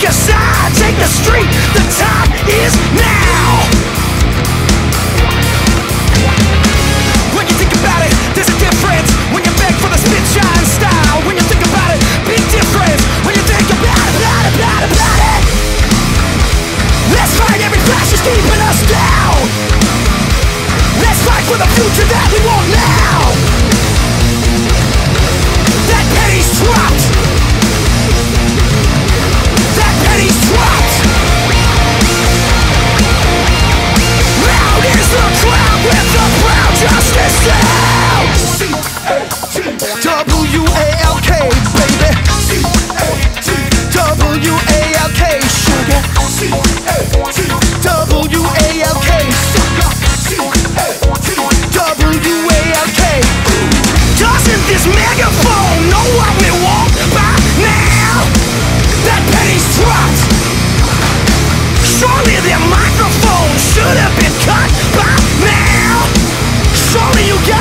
Pick a side, take the street, the time is now. When you think about it, there's a difference. When you beg for the spit shine style, when you think about it, big difference. When you think about it, let's fight every fascist keeping us down. Let's fight for the future that we want now. That penny's dropped. W-A-L-K, baby. C-A-T. W-A-L-K, sugar. C-A-T. W-A-L-K, sucker. C-A-T. W-A-L-K. Doesn't this megaphone know what we want by now? That penny's dropped. Surely their microphone should have been cut by now. Surely you got